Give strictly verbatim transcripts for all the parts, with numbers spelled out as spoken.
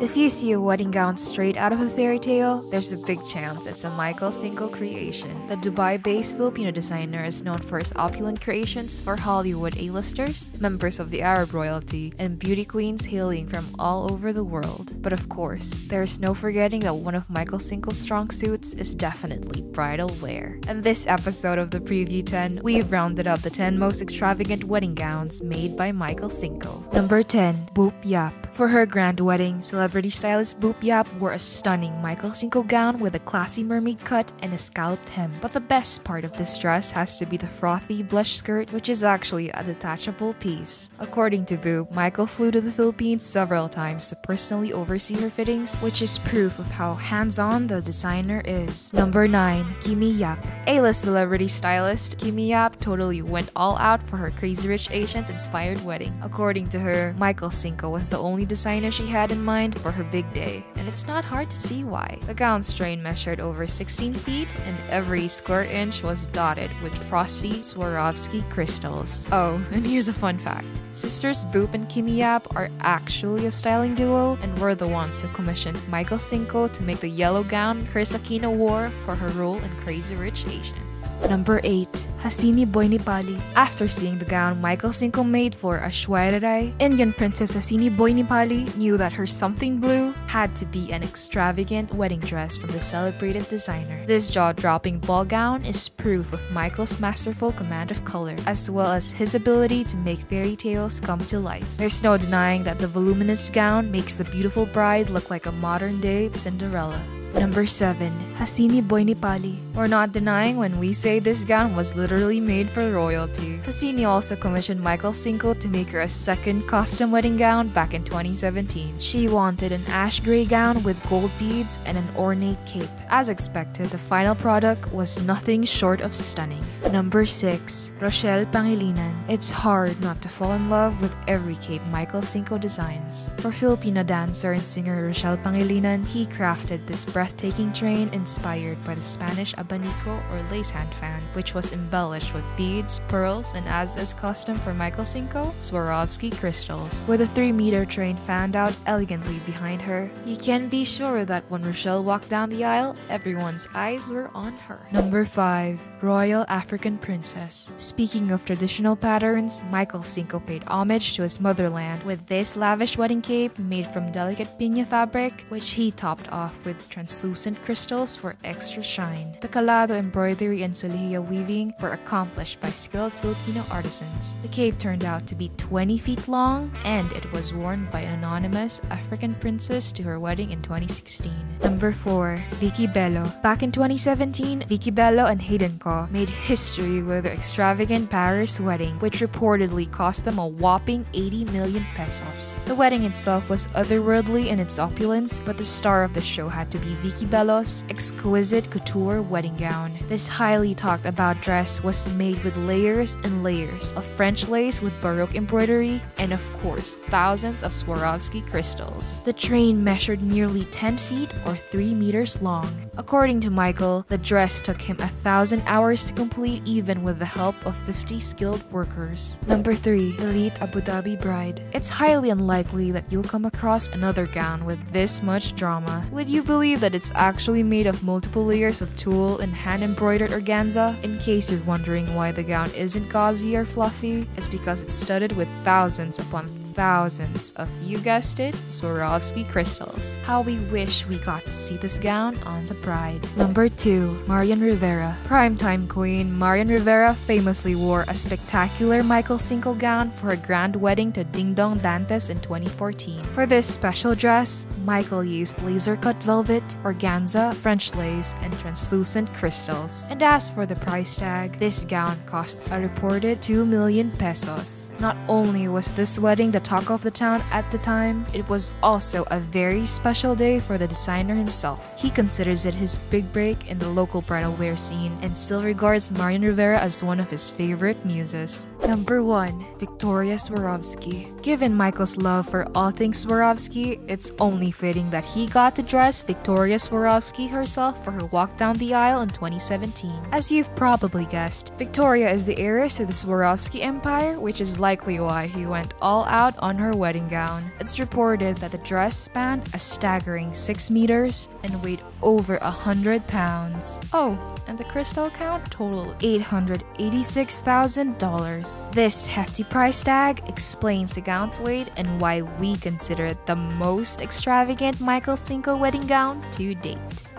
If you see a wedding gown straight out of a fairy tale, there's a big chance it's a Michael Cinco creation. The Dubai-based Filipino designer is known for his opulent creations for Hollywood A-listers, members of the Arab royalty, and beauty queens hailing from all over the world. But of course, there's no forgetting that one of Michael Cinco's strong suits is definitely bridal wear. In this episode of the Preview ten, we've rounded up the ten most extravagant wedding gowns made by Michael Cinco. Number ten. Boop Yap. For her grand wedding, celebrity stylist Boop Yap wore a stunning Michael Cinco gown with a classy mermaid cut and a scalloped hem. But the best part of this dress has to be the frothy blush skirt, which is actually a detachable piece. According to Boop, Michael flew to the Philippines several times to personally oversee her fittings, which is proof of how hands-on the designer is. Number nine. Kimi Yap. A-list celebrity stylist Kimi Yap totally went all out for her Crazy Rich Asians inspired wedding. According to her, Michael Cinco was the only designer she had in mind for her big day, and it's not hard to see why. The gown train measured over sixteen feet, and every square inch was dotted with frosty Swarovski crystals. Oh, and here's a fun fact. Sisters Boop and Kimi Yap are actually a styling duo and were the ones who commissioned Michael Cinco to make the yellow gown Chris Aquino wore for her role in Crazy Rich Asians. Number eight. Hasini Boinipally. After seeing the gown Michael Cinco made for Ashwairarai, Indian Princess Hasini Boinipally knew that her something blue had to be an extravagant wedding dress from the celebrated designer. This jaw-dropping ball gown is proof of Michael's masterful command of color, as well as his ability to make fairy tales come to life. There's no denying that the voluminous gown makes the beautiful bride look like a modern-day Cinderella. Number seven. Hasini Boinipally. We're not denying when we say this gown was literally made for royalty. Hasini also commissioned Michael Cinco to make her a second custom wedding gown back in twenty seventeen. She wanted an ash gray gown with gold beads and an ornate cape. As expected, the final product was nothing short of stunning. Number six. Rochelle Pangilinan. It's hard not to fall in love with every cape Michael Cinco designs. For Filipino dancer and singer Rochelle Pangilinan, he crafted this breathtaking train inspired by the Spanish abanico or lace hand fan, which was embellished with beads, pearls, and as is custom for Michael Cinco, Swarovski crystals. With a three meter train fanned out elegantly behind her, you can be sure that when Rochelle walked down the aisle, everyone's eyes were on her. Number five. Royal African Princess. Speaking of traditional patterns, Michael Cinco paid homage to his motherland with this lavish wedding cape made from delicate piña fabric, which he topped off with translucent Translucent crystals for extra shine. The calado embroidery and solihia weaving were accomplished by skilled Filipino artisans. The cape turned out to be twenty feet long, and it was worn by an anonymous African princess to her wedding in twenty sixteen. Number four. Vicki Belo. Back in twenty seventeen, Vicki Belo and Hayden Kho made history with their extravagant Paris wedding, which reportedly cost them a whopping eighty million pesos. The wedding itself was otherworldly in its opulence, but the star of the show had to be Vicki Belo's exquisite couture wedding gown. This highly talked about dress was made with layers and layers of French lace with Baroque embroidery and, of course, thousands of Swarovski crystals. The train measured nearly ten feet or three meters long. According to Michael, the dress took him a thousand hours to complete, even with the help of fifty skilled workers. Number three. Elite Abu Dhabi Bride. It's highly unlikely that you'll come across another gown with this much drama. Would you believe that it's actually made of multiple layers of tulle and hand-embroidered organza? In case you're wondering why the gown isn't gauzy or fluffy, it's because it's studded with thousands upon thousands of, you guessed it, Swarovski crystals. How we wish we got to see this gown on the bride. Number two. Marian Rivera. Primetime queen Marian Rivera famously wore a spectacular Michael Cinco gown for her grand wedding to Ding Dong Dantes in twenty fourteen. For this special dress, Michael used laser-cut velvet, organza, French lace, and translucent crystals. And as for the price tag, this gown costs a reported two million pesos. Not only was this wedding the talk of the town at the time, it was also a very special day for the designer himself. He considers it his big break in the local bridal wear scene and still regards Marian Rivera as one of his favorite muses. Number one. Victoria Swarovski. Given Michael's love for all things Swarovski, it's only fitting that he got to dress Victoria Swarovski herself for her walk down the aisle in twenty seventeen. As you've probably guessed, Victoria is the heiress of the Swarovski empire, which is likely why he went all out on her wedding gown. It's reported that the dress spanned a staggering six meters and weighed over one hundred pounds. Oh, and the crystal count totaled eight hundred eighty-six thousand dollars. This hefty price tag explains the gown's weight and why we consider it the most extravagant Michael Cinco wedding gown to date.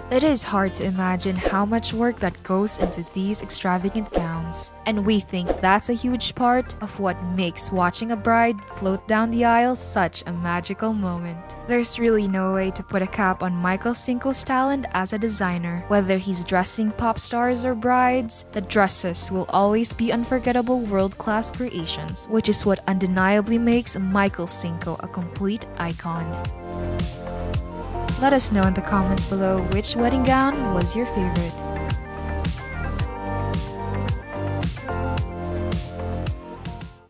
It is hard to imagine how much work that goes into these extravagant gowns, and we think that's a huge part of what makes watching a bride float down the aisle such a magical moment. There's really no way to put a cap on Michael Cinco's talent as a designer. Whether he's dressing pop stars or brides, the dresses will always be unforgettable world-class creations, which is what undeniably makes Michael Cinco a complete icon. Let us know in the comments below which wedding gown was your favorite.